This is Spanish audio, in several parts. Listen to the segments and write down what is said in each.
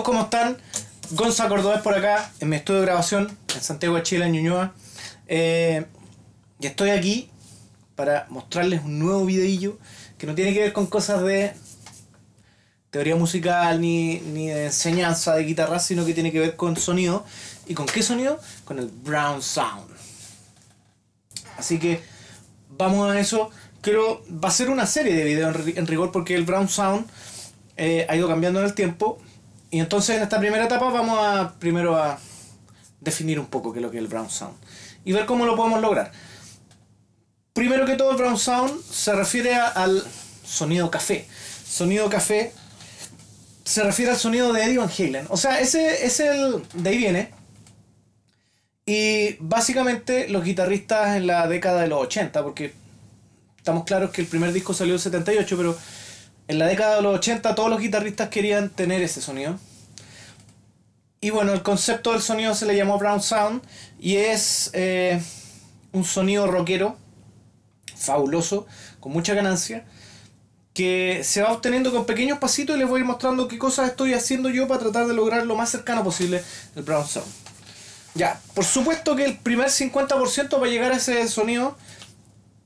amigos, ¿cómo están? Gonzalo Cordovez por acá, en mi estudio de grabación, en Santiago de Chile, en Ñuñoa. Y estoy aquí para mostrarles un nuevo videillo que no tiene que ver con cosas de teoría musical ni de enseñanza de guitarra, sino que tiene que ver con sonido. ¿Y con qué sonido? Con el Brown Sound. Así que vamos a eso. Creo va a ser una serie de videos en rigor, porque el Brown Sound ha ido cambiando en el tiempo. Y entonces en esta primera etapa vamos a primero a definir un poco qué es lo que es el Brown Sound y ver cómo lo podemos lograr. Primero que todo, el Brown Sound se refiere al sonido café. Sonido café se refiere al sonido de Eddie Van Halen. O sea, ese es el... de ahí viene. Y básicamente los guitarristas en la década de los 80, porque estamos claros que el primer disco salió en 78, pero en la década de los 80 todos los guitarristas querían tener ese sonido. Y bueno, el concepto del sonido se le llamó Brown Sound, y es un sonido rockero fabuloso, con mucha ganancia, que se va obteniendo con pequeños pasitos, y les voy a ir mostrando qué cosas estoy haciendo yo para tratar de lograr lo más cercano posible el Brown Sound. Ya, por supuesto que el primer 50% para llegar a ese sonido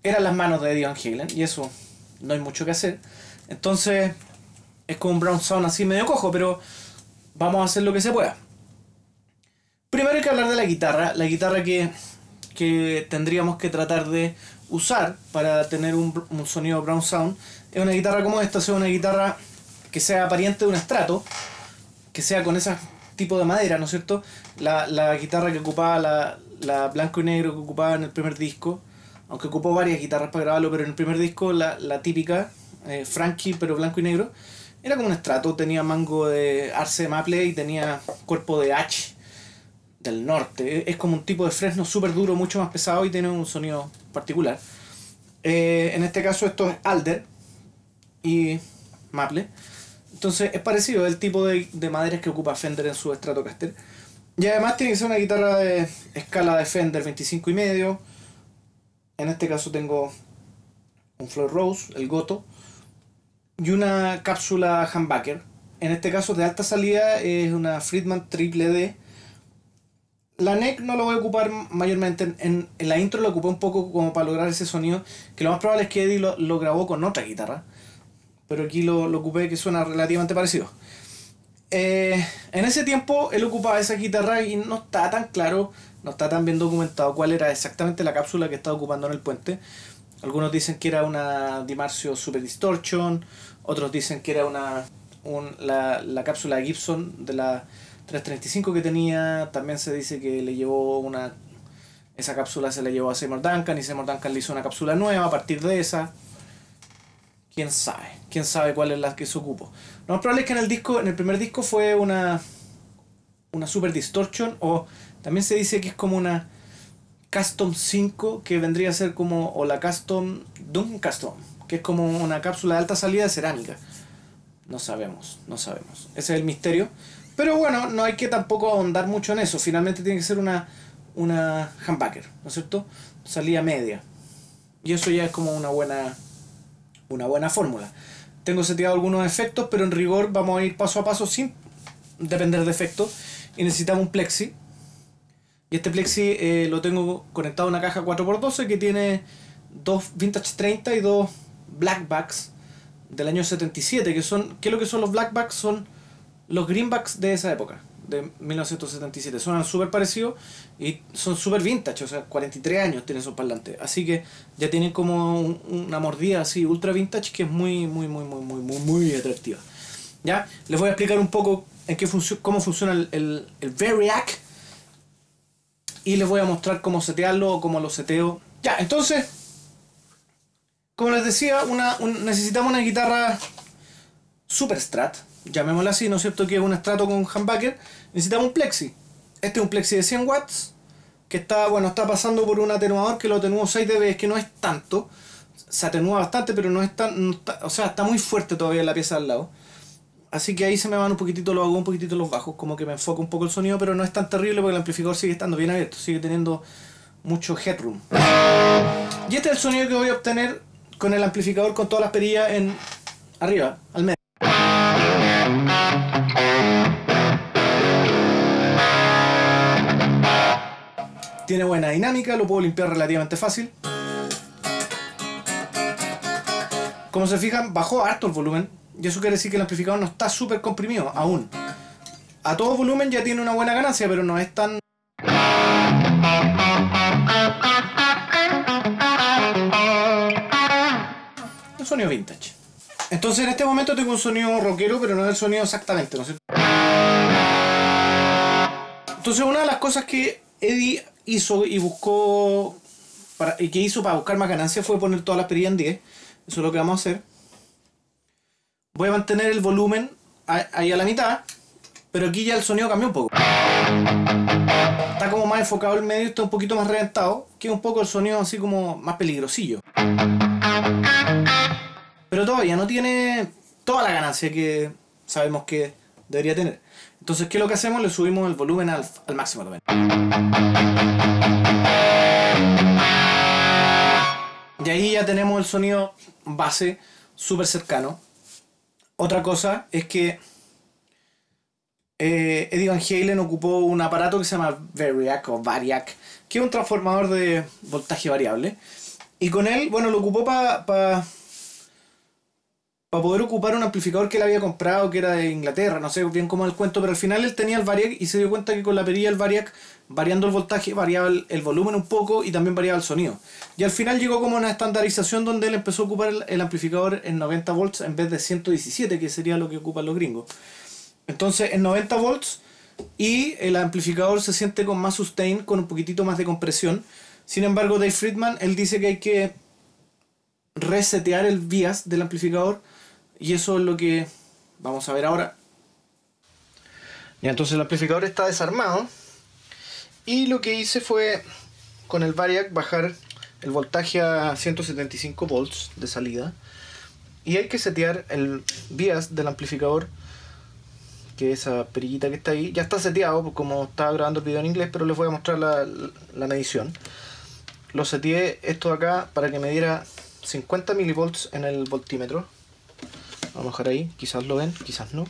eran las manos de Eddie Van Halen, y eso no hay mucho que hacer. Entonces es como un Brown Sound así medio cojo, pero vamos a hacer lo que se pueda. Primero hay que hablar de la guitarra que tendríamos que tratar de usar para tener un sonido Brown Sound. Es una guitarra como esta, o sea, una guitarra que sea pariente de un Strato, que sea con esas tipo de madera, ¿no es cierto? La guitarra que ocupaba la blanco y negro que ocupaba en el primer disco, aunque ocupó varias guitarras para grabarlo, pero en el primer disco la típica Frankie, pero blanco y negro, era como un Strato, tenía mango de arce de maple y tenía cuerpo de H del norte, es como un tipo de fresno súper duro, mucho más pesado, y tiene un sonido particular. En este caso esto es alder y maple. Entonces es parecido al tipo de maderas que ocupa Fender en su Stratocaster. Y además tiene que ser una guitarra de escala de Fender 25,5. En este caso tengo un Floyd Rose, el Goto, y una cápsula humbucker. En este caso de alta salida es una Friedman Triple D. La neck no la voy a ocupar mayormente. En la intro la ocupé un poco como para lograr ese sonido, que lo más probable es que Eddie lo grabó con otra guitarra, pero aquí lo ocupé, que suena relativamente parecido. En ese tiempo él ocupaba esa guitarra y no está tan claro, no está tan bien documentado cuál era exactamente la cápsula que estaba ocupando en el puente. Algunos dicen que era una DiMarzio Super Distortion, otros dicen que era la cápsula de Gibson de la 335 que tenía. También se dice que le llevó esa cápsula se la llevó a Seymour Duncan, y Seymour Duncan le hizo una cápsula nueva a partir de esa. Quién sabe cuál es la que se ocupó. Lo más probable es que en el primer disco fue una Super Distortion, o también se dice que es como una Custom 5, que vendría a ser como, o la Dun Custom, que es como una cápsula de alta salida de cerámica. No sabemos. Ese es el misterio. Pero bueno, no hay que tampoco ahondar mucho en eso. Finalmente tiene que ser una humbucker, ¿no es cierto? Salida media. Y eso ya es como una buena fórmula. Tengo seteado algunos efectos, pero en rigor vamos a ir paso a paso sin depender de efectos. Y necesitamos un Plexi, y este Plexi lo tengo conectado a una caja 4x12 que tiene dos Vintage 30 y dos blackbacks del año 77, que son... ¿qué es lo que son los blackbacks? Son los greenbacks de esa época, de 1977. Suenan súper parecidos y son súper vintage, o sea, 43 años tienen esos parlantes, así que ya tienen como una mordida así ultra vintage, que es muy atractiva. Ya les voy a explicar un poco cómo funciona el Variac, y les voy a mostrar cómo setearlo o cómo lo seteo. Ya, entonces, como les decía, necesitamos una guitarra super strat, llamémosla así, ¿no es cierto?, que es un Strato con humbucker. Necesitamos un Plexi. Este es un Plexi de 100 watts, que está pasando por un atenuador que lo atenúo 6 dB, que no es tanto, se atenúa bastante, pero o sea, está muy fuerte todavía la pieza al lado, así que ahí se me van un poquitito los agudos, un poquitito los bajos, como que me enfoca un poco el sonido, pero no es tan terrible porque el amplificador sigue estando bien abierto, sigue teniendo mucho headroom. Y este es el sonido que voy a obtener con el amplificador, con todas las perillas arriba, al medio. Tiene buena dinámica, lo puedo limpiar relativamente fácil. Como se fijan, bajó harto el volumen, y eso quiere decir que el amplificador no está súper comprimido aún. A todo volumen ya tiene una buena ganancia, pero no es tan... un sonido vintage. Entonces en este momento tengo un sonido rockero, pero no es el sonido exactamente, ¿no es cierto? Entonces una de las cosas que Eddie hizo y buscó... para buscar más ganancia fue poner todas las perillas en 10. Eso es lo que vamos a hacer. Voy a mantener el volumen ahí a la mitad, pero aquí ya el sonido cambió un poco. Está como más enfocado el medio, está un poquito más reventado, que un poco el sonido así como más peligrosillo. Pero todavía no tiene toda la ganancia que sabemos que debería tener. Entonces, ¿qué es lo que hacemos? Le subimos el volumen al máximo también. Y ahí ya tenemos el sonido base súper cercano. Otra cosa es que Eddie Van Halen ocupó un aparato que se llama Variac o Variac, que es un transformador de voltaje variable. Y con él, bueno, lo ocupó para poder ocupar un amplificador que él había comprado, que era de Inglaterra, no sé bien cómo es el cuento, pero al final él tenía el Variac y se dio cuenta que con la perilla del Variac, variando el voltaje, variaba el volumen un poco y también variaba el sonido. Y al final llegó como una estandarización donde él empezó a ocupar el amplificador en 90 volts en vez de 117, que sería lo que ocupan los gringos. Entonces en 90 volts y el amplificador se siente con más sustain, con un poquitito más de compresión. Sin embargo, Dave Friedman, él dice que hay que resetear el bias del amplificador. Y eso es lo que vamos a ver ahora. Ya, entonces el amplificador está desarmado. Y lo que hice fue, con el Variac, bajar el voltaje a 175 volts de salida. Y hay que setear el bias del amplificador, que esa perillita que está ahí. Ya está seteado, como estaba grabando el video en inglés, pero les voy a mostrar la medición. Lo seteé esto de acá para que me diera 50 milivolts en el voltímetro. Vamos a dejar ahí, quizás lo ven, quizás no.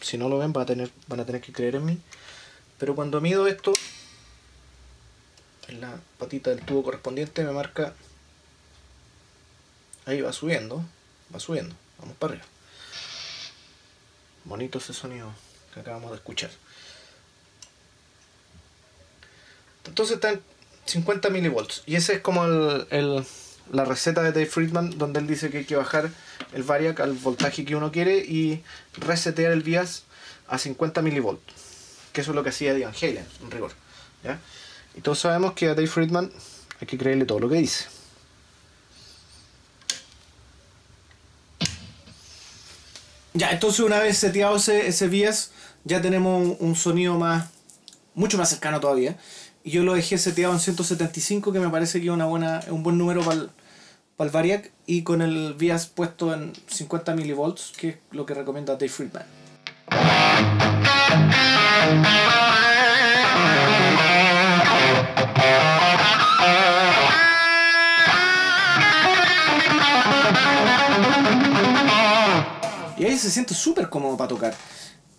Si no lo ven van a tener que creer en mí. Pero cuando mido esto, en la patita del tubo correspondiente me marca... Ahí va subiendo, va subiendo. Vamos para arriba. Bonito ese sonido que acabamos de escuchar. Entonces está en 50 milivolts. Y ese es como la receta de Dave Friedman, donde él dice que hay que bajar el Variac al voltaje que uno quiere y resetear el bias a 50 milivolts, que eso es lo que hacía Eddie Van Halen, en rigor, ¿ya? Y todos sabemos que a Dave Friedman hay que creerle todo lo que dice. Ya, entonces una vez seteado ese bias, ya tenemos un sonido mucho más cercano todavía. Y yo lo dejé seteado en 175, que me parece que es un buen número para el Variac, y con el bias puesto en 50 milivolts, que es lo que recomienda Dave Friedman. Y ahí se siente súper cómodo para tocar.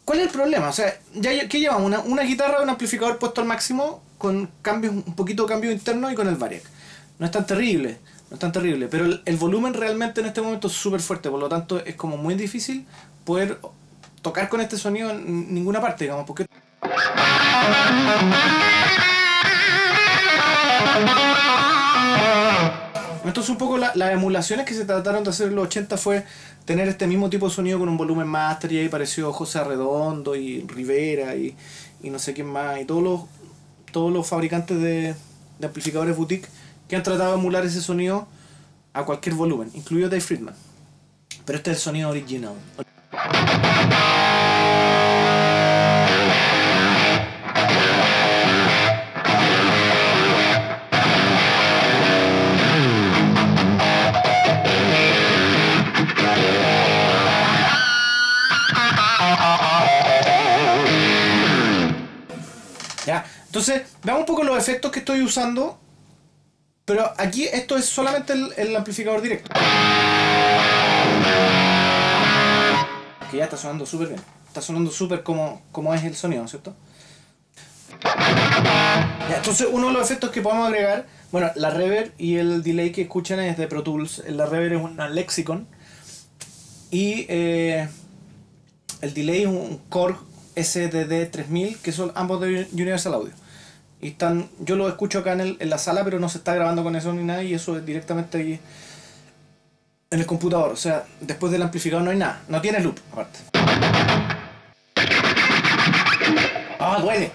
¿Cuál es el problema? O sea, ¿qué llevamos? Una guitarra, un amplificador puesto al máximo, con cambios, un poquito de cambio interno, y con el Variac. No es tan terrible, no es tan terrible, pero el volumen realmente en este momento es súper fuerte, por lo tanto es como muy difícil poder tocar con este sonido en ninguna parte, digamos, porque... Entonces un poco las emulaciones que se trataron de hacer en los 80 fue tener este mismo tipo de sonido con un volumen master, y ahí apareció José Arredondo y Rivera y no sé quién más, y todos los fabricantes de amplificadores boutique que han tratado de emular ese sonido a cualquier volumen, incluido Dave Friedman. Pero este es el sonido original. Entonces, veamos un poco los efectos que estoy usando, pero aquí esto es solamente el amplificador directo, que ya está sonando súper bien, está sonando súper como es el sonido, ¿cierto? Entonces, uno de los efectos que podemos agregar, bueno, la reverb y el delay que escuchan es de Pro Tools. La reverb es una Lexicon y el delay es un Korg SDD 3000, que son ambos de Universal Audio. Y están, yo lo escucho acá en la sala, pero no se está grabando con eso ni nada, y eso es directamente ahí en el computador. O sea, después del amplificador no hay nada, no tiene loop aparte. ¡Ah, duele!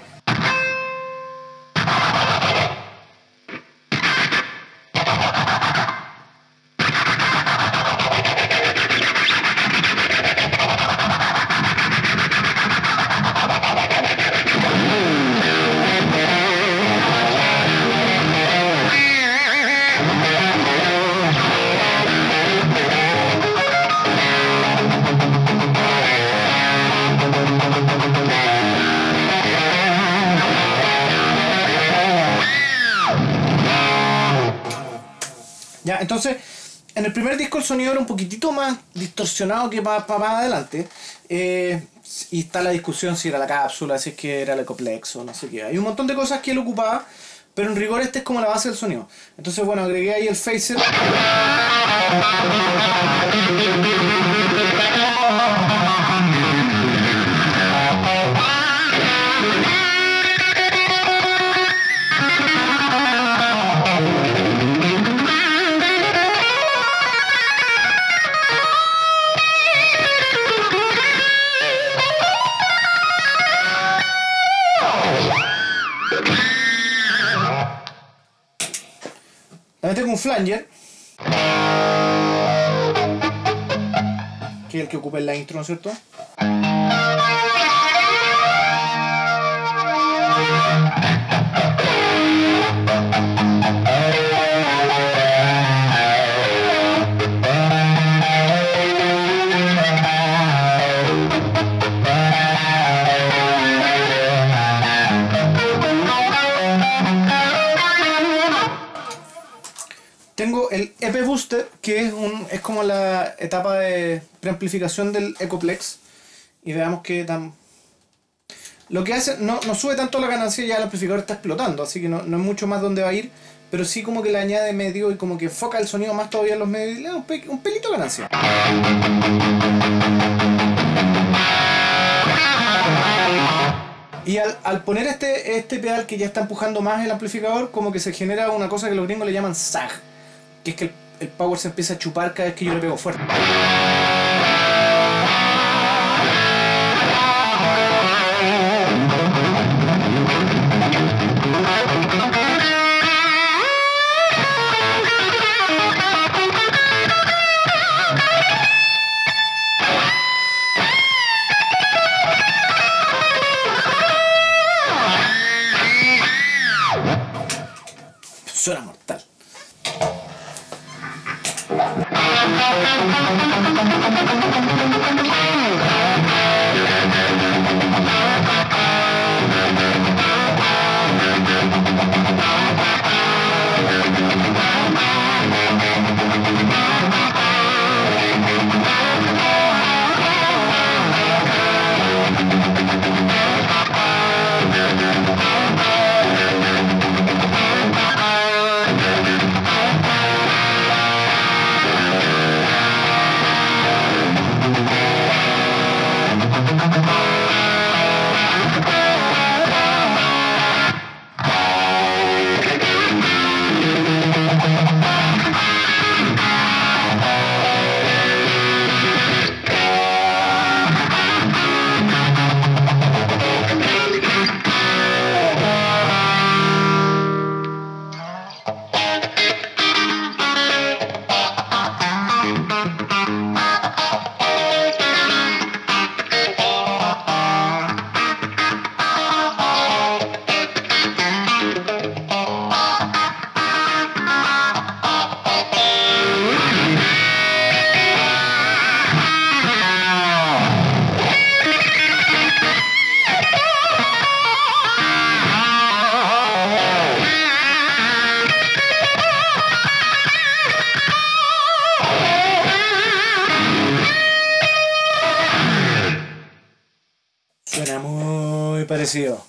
Entonces, en el primer disco el sonido era un poquitito más distorsionado que más adelante, y está la discusión si era la cápsula, si es que era el Ecoplex o no sé qué. Hay un montón de cosas que él ocupaba, pero en rigor este es como la base del sonido. Entonces, bueno, agregué ahí el phaser. Tengo un flanger, que es el que ocupa en la intro, ¿no es cierto? Tengo el EP Booster, que es como la etapa de preamplificación del Ecoplex. Y veamos qué tan... Lo que hace, no sube tanto la ganancia, ya el amplificador está explotando, así que no es mucho más donde va a ir. Pero sí como que le añade medio y como que enfoca el sonido más todavía en los medios y le da un pelito de ganancia. Y al poner este pedal que ya está empujando más el amplificador, como que se genera una cosa que los gringos le llaman sag. Que es que el power se empieza a chupar cada vez que yo le pego fuerte. Suena mortal.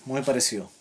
Muy parecido.